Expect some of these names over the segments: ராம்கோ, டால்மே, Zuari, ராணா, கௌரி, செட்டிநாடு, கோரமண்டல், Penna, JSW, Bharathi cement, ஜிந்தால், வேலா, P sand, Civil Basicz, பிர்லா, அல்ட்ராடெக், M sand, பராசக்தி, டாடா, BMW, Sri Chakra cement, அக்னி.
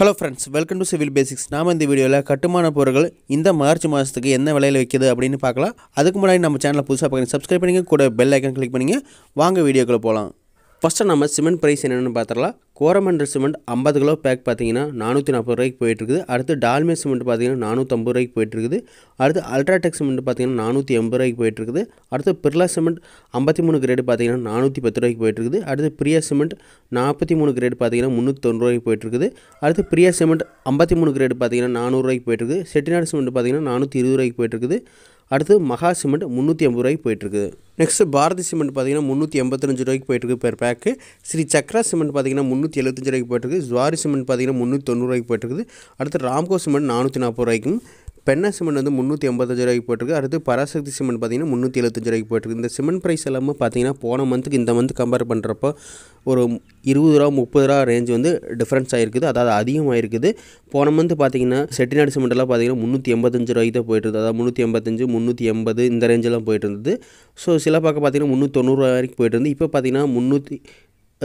Hello friends, welcome to Civil Basics. நாம இந்த வீடியோல கட்டுமான பொருட்கள் இந்த மார்ச் மாசத்துக்கு என்ன விலையில விக்குது அப்படினு பார்க்கலாம். அதுக்கு முன்னாடி நம்ம சேனலை புதுசா பார்க்கணும் subscribe பண்ணுங்க கூட bell icon click பண்ணுங்க. வாங்க வீடியோக்குள்ள போலாம். First நம்ம சிமெண்ட் பிரைஸ் என்னன்னு பார்த்தறலாம். கோரமண்டல் சிமெண்ட் 50 கிலோ பேக் பாத்தீங்கன்னா 440 ரூபாய்க்கு போயிட்டு இருக்குது. அடுத்து டால்மே சிமெண்ட் பாத்தீங்கன்னா 450 ரூபாய்க்கு போயிட்டு இருக்குது. அடுத்து அல்ட்ராடெக் சிமெண்ட் பாத்தீங்கன்னா 480 ரூபாய்க்கு போயிட்டு இருக்குது. அடுத்து பிர்லா சிமெண்ட் 53 கிரேட் பாத்தீங்கன்னா 410 ரூபாய்க்கு போயிட்டு இருக்குது. அடுத்து பிரியா சிமெண்ட் 43 கிரேட் பாத்தீங்கன்னா 390 ரூபாய்க்கு போயிட்டு இருக்குது. அடுத்து பிரியா சிமெண்ட் 53 கிரேட் பாத்தீங்கன்னா 400 ரூபாய்க்கு போயிட்டு இருக்குது. செட்டிநாடு சிமெண்ட் பாத்தீங்கன்னா 420 ரூபாய்க்கு போயிட்டு இருக்குது. அடுத்து மகா cement 380 ரூபாய்க்கு போயிட்டு இருக்குது. Next Bharathi cement பாத்தீங்கன்னா 385 ரூபாய்க்கு போயிட்டு இருக்கு per pack. Sri Chakra cement பாத்தீங்கன்னா 375 ரூபாய்க்கு போயிட்டு இருக்கு. Zuari cement பாத்தீங்கன்னா 390 ரூபாய்க்கு போயிட்டு இருக்குது. அடுத்து ராம்கோ cement 440 ரூபாய்க்கு Penna cement வந்து 385 ரூபாய்க்கு போயிட்டிருக்கு. அடுத்து பராசக்தி cement பாத்தீங்கன்னா 375 ரூபாய்க்கு போயிட்டிருக்கு. இந்த cement price எல்லாமே பாத்தீங்கன்னா போன மந்த்க்கு இந்த மந்த் கம்பேர் பண்றப்ப ஒரு 20 ரூபாய் 30 ரூபாய் ரேஞ்ச் வந்து டிஃபரன்ஸ் ஆயிருக்குது. அதாவது அதிகமா இருக்குது. போன மந்த் பாத்தீங்கன்னா செட்டிநாடு cement எல்லாம் பாத்தீங்கன்னா 385 ரூபாய்க்கு தான் போயிட்டிருந்தது. அதாவது 385 380 இந்த ரேஞ்ச் எல்லாம் போயிட்டு இருந்தது. சோ சில பக்கம் பாத்தீங்கன்னா 390 ரூபாய் வரைக்கும் போயிட்டு இருந்தது. இப்போ பாத்தீங்கன்னா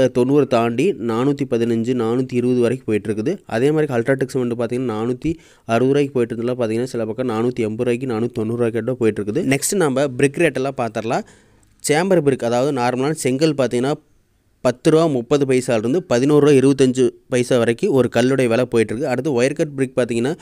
390 தாண்டி 415 420 வரைக்கும் போயிட்டு இருக்குது. அதே மாதிரி அல்ட்ராடெக் சிமெண்ட் பாத்தீங்கன்னா 460 ரூபாய்க்கு போயிட்டு இருந்ததெல்லாம் பாத்தீங்கன்னா சில பக்கம் 480 ரூபாய்க்கு 490 ரூபாய்க்கு போயிட்டு இருக்குது. நெக்ஸ்ட் நம்ம பிரிக் ரேட் எல்லாம் பார்த்தறலாம். சேம்பர் பிரிக் அதாவது நார்மலான செங்கல் பாத்தீங்கன்னா 10 ரூபாய் 30 பைசால இருந்து 11 ரூபாய் 25 பைசா வரைக்கும் ஒரு கல்லுடைய விலை போயிட்டு இருக்கு. அடுத்து வயர் கட் பிரிக் பாத்தீங்கன்னா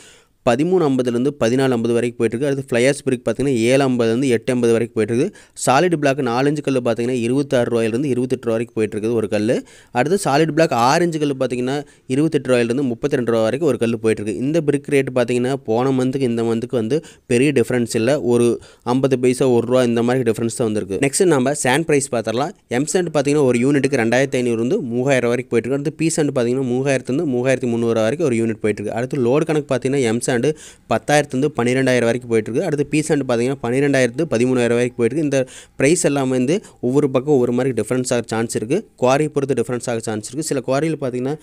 1350 ல இருந்து 1450 வரைக்கும் போயிட்டு இருக்கு. அடுத்து ஃப்ளையாஸ் பிரிக் பாத்தீங்கன்னா 750 ல இருந்து 850 வரைக்கும் போயிட்டு இருக்கு. சாலிட் பிளாக் 4 கல்லு பாத்தீங்கன்னா 26 ரூபாயில இருந்து 28 ரூபாய் வரைக்கும் போயிட்டு இருக்குது ஒரு கல்லு. அடுத்து சாலிட் பிளாக் 6 கல்லு பாத்தீங்கன்னா 28 ரூபாயில இருந்து 32 ரூபாய் வரைக்கும் ஒரு கல்லு போயிட்டு இருக்கு. இந்த பிரிக் ரேட் பாத்தீங்கன்னா போன மந்த்க்கு இந்த மந்த்க்கு வந்து பெரிய டிஃபரன்ஸ் இல்ல. ஒரு 50 பைசா 1 ரூபாய் இந்த மாதிரி டிஃபரன்ஸ் தான் வந்திருக்கு. நெக்ஸ்ட் நம்ம சாண்ட் பிரைஸ் பார்த்தறலாம். எம் சாண்ட் பாத்தீங்கன்னா ஒரு யூனிட்டுக்கு 2500 இருந்து 3000 வரைக்கும் போயிட்டு இருக்கு. அடுத்து பி சாண்ட் பாத்தீங்கன்னா 3000 இருந்து 3300 வரைக்கும் ஒரு யூனிட் போயிட்டு இருக்கு. அடுத்து லோட் கணக்கு பாத்தீங்கன்னா எம் சாண்ட் 10000 இருந்து 12000 வரைக்கும் போயிட்டு இருக்கு. அடுத்து பி சாண்ட் பாத்தீங்கன்னா 12000 இருந்து 13000 வரைக்கும் போயிட்டு இருக்கு. இந்த பிரைஸ் எல்லாமே வந்து ஒவ்வொரு பக்கம் ஒவ்வொரு மாதிரி டிஃபரன்ஸ் ஆக சான்ஸ் இருக்கு. குவாரி பொறுத்து டிஃபரன்ஸ் ஆக சான்ஸ் இருக்கு. சில குவாரியில பாத்தீங்கன்னா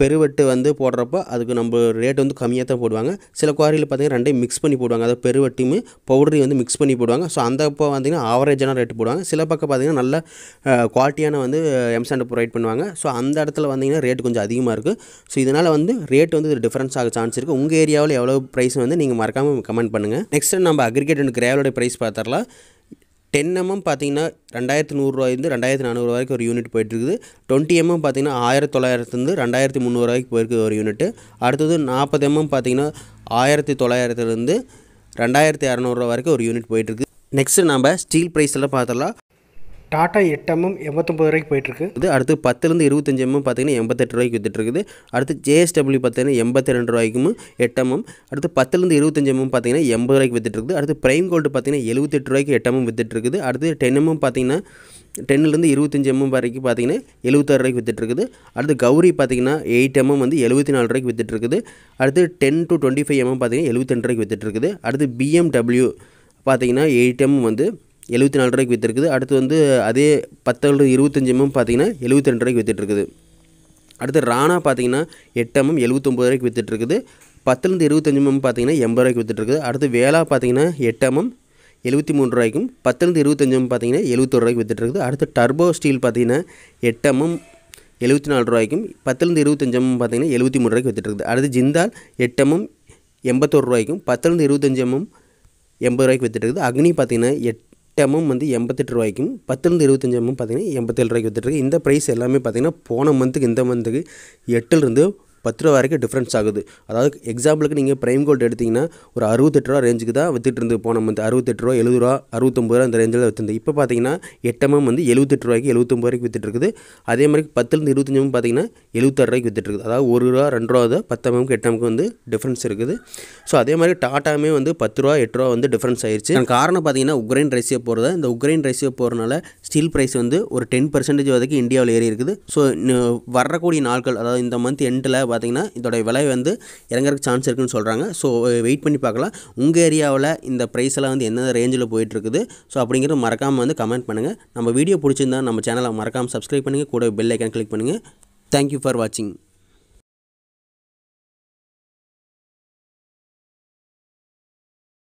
பெருவெட்டு வந்து போடுறப்ப அதுக்கு நம்ம ரேட் வந்து கம்மியா தான் போடுவாங்க. சில குவாரியில பாத்தீங்கன்னா ரெண்டையும் மிக்ஸ் பண்ணி போடுவாங்க. அதாவது பெருவெட்டியும் பவுடரையும் வந்து மிக்ஸ் பண்ணி போடுவாங்க. சோ அந்த அப்ப பாத்தீங்கன்னா ஆவரேஜான ரேட் போடுவாங்க. சில பக்கம் பாத்தீங்கன்னா நல்ல குவாலிட்டியான வந்து எம் சாண்ட் ப்ரொவைட் பண்ணுவாங்க. சோ அந்த இடத்துல பாத்தீங்கன்னா ரேட் கொஞ்சம் அதிகமா இருக்கு. சோ இதனால வந்து ரேட் வந்து டிஃபரன்ஸ் ஆக சான்ஸ் இருக்கு. உங்க ஏரியாவுல எவ்வளவு பிரைஸ் வந்து நீங்க மறக்காம கமெண்ட் பண்ணுங்க. நெக்ஸ்ட் நம்ம அக்ரிகேட் அண்ட் கிராவலோட பிரைஸ் பார்த்தறலாம். 10 mm பாத்தீங்கன்னா 2100 ரூபாயில இருந்து 2400 வரைக்கும் ஒரு யூனிட் போயிட்டு இருக்குது. 20 mm பாத்தீங்கன்னா 1900 இருந்து 2300 வரைக்கும் போயிருக்கு ஒரு யூனிட். அடுத்து 40 mm பாத்தீங்கன்னா 1900 இருந்து 2200 வரைக்கும் ஒரு யூனிட் போயிட்டு இருக்கு. நெக்ஸ்ட் நம்ம ஸ்டீல் பிரைஸ் எல்லாம் பார்த்தறலாம். டாடா 8 mm 89 ரூபாய்க்கு போயிட்டு இருக்குது. அடுத்து 10 ல இருந்து 25 mm பாத்தீங்கன்னா 88 ரூபாய்க்கு வித்துட்டு இருக்குது. அடுத்து JSW பாத்தீங்கன்னா 82 ரூபாய்க்கும் 8 mm அடுத்து 10 ல இருந்து 25 mm பாத்தீங்கன்னா 80 ரூபாய்க்கு வித்துட்டு இருக்குது. அடுத்து பிரைம் கோல்ட் பாத்தீங்கன்னா 78 ரூபாய்க்கு 8 mm வித்துட்டு இருக்குது. அடுத்து 10 mm பாத்தீங்கன்னா 10 ல இருந்து 25 mm வரைக்கும் பாத்தீங்கன்னா 76 ரூபாய்க்கு வித்துட்டு இருக்குது. அடுத்து கௌரி பாத்தீங்கன்னா 8 mm வந்து 74 ரூபாய்க்கு வித்துட்டு இருக்குது. அடுத்து 10 to 25 mm பாத்தீங்கன்னா 72 ரூபாய்க்கு வித்துட்டு இருக்குது. அடுத்து BMW பாத்தீங்கன்னா 8 mm வந்து 74 ரூபாய்க்கு வித்திருக்குது. அடுத்து வந்து அதே 10 ல 25 mm பாத்தீங்கன்னா 72 ரூபாய்க்கு வித்திட்டு இருக்குது. அடுத்து ராணா பாத்தீங்கன்னா 8 mm 79 ரூபாய்க்கு வித்திட்டு இருக்குது. 10 ல இருந்து 25 mm பாத்தீங்கன்னா 80 ரூபாய்க்கு வித்திட்டு இருக்குது. அடுத்து வேலா பாத்தீங்கன்னா 8 mm 73 ரூபாய்க்கும் 10 ல இருந்து 25 mm பாத்தீங்கன்னா 71 ரூபாய்க்கு வித்திட்டு இருக்குது. அடுத்து டர்போ ஸ்டீல் பாத்தீங்கன்னா 8 mm 74 ரூபாய்க்கும் 10 ல இருந்து 25 mm பாத்தீங்கன்னா 73 ரூபாய்க்கு வித்திட்டு இருக்குது. அடுத்து ஜிந்தால் 8 mm 81 ரூபாய்க்கும் 10 ல இருந்து 25 mm 80 ரூபாய்க்கு வித்திட்டு இருக்குது. அக்னி பாத்தீங்கன்னா 8 mm வந்து 88 ரூபாய்க்கும் 10 ல இருந்து 25 mm பாத்தீங்கன்னா 87 ரூபாய்க்கு வித்துட்டு இருக்கு. இந்த பிரைஸ் எல்லாமே பாத்தீங்கன்னா போன மந்த்க்கு இந்த மந்த்க்கு 8 ல இருந்து 10 ரூபாய் வரைக்கும் டிஃபரன்ஸ் ஆகுது. அதாவது எக்ஸாம்பிளுக்கு நீங்க பிரைம் கோல்ட் எடுத்தீங்கன்னா ஒரு 68 ரூபாய் ரேஞ்சுக்கு தான் வித்துட்டு இருந்து போன மந்த் 68 ரூபாய் 70 ரூபாய் 69 ரூபாய் அந்த ரேஞ்சில தான் வித்துட்டு. இப்போ பாத்தீங்கன்னா 8 mm வந்து 78 ரூபாய்க்கு 79 ரூபாய்க்கு வித்துட்டு இருக்குது. அதே மாதிரி 10 ல இருந்து 25 mm பாத்தீங்கன்னா 76 ரூபாய்க்கு வித்துட்டு இருக்குது. அதாவது 1 ரூபாய் 2 ரூபாய் தான் 10 mm க்கு 8 mm க்கு வந்து டிஃபரன்ஸ் இருக்குது. சோ அதே மாதிரி டாடாமே வந்து 10 ரூபாய் 8 ரூபாய் வந்து டிஃபரன்ஸ் ஆயிருச்சு. அந்த காரணம் பாத்தீங்கன்னா உக்ரைன் ரஷ்யா போறதா. இந்த உக்ரைன் ரஷ்யா போறனால ஸ்டீல் பிரைஸ் வந்து ஒரு 10% வரைக்கும் இந்தியாவுல ஏறி இருக்குது. சோ வரக்கூடிய நாட்கள் அதாவது இந்த மந்த் எண்ட்ல பாத்தீங்கன்னா இதோட விலை வந்து இறங்கறதுக்கு சான்ஸ் இருக்குன்னு சொல்றாங்க. சோ வெயிட் பண்ணி பார்க்கலாம். உங்க ஏரியாவுல இந்த பிரைஸ் எல்லாம் வந்து என்ன ரேஞ்சில போயிட்டு இருக்குது சோ அப்படிங்கறது மறக்காம வந்து கமெண்ட் பண்ணுங்க. நம்ம வீடியோ பிடிச்சிருந்தா நம்ம சேனலை மறக்காம subscribe பண்ணுங்க கூட bell icon click பண்ணுங்க. Thank you for watching.